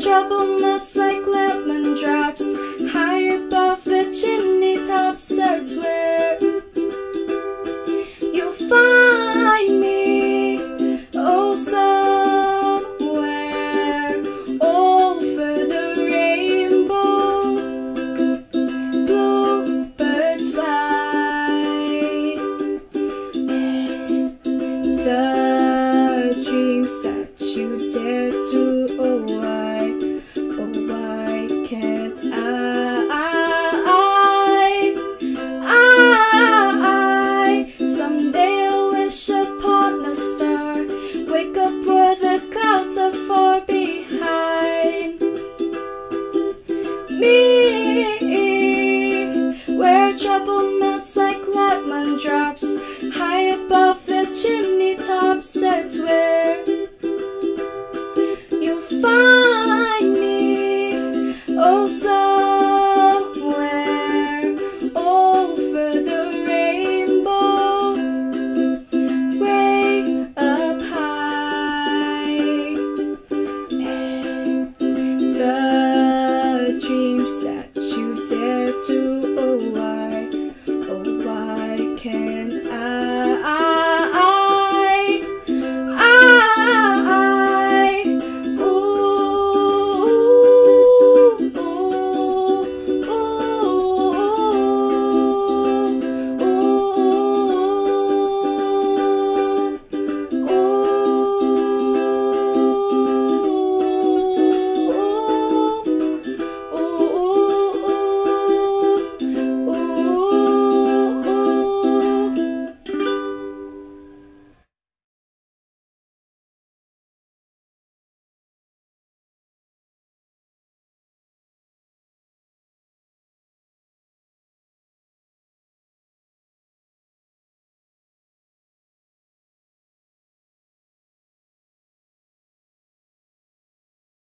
trouble that's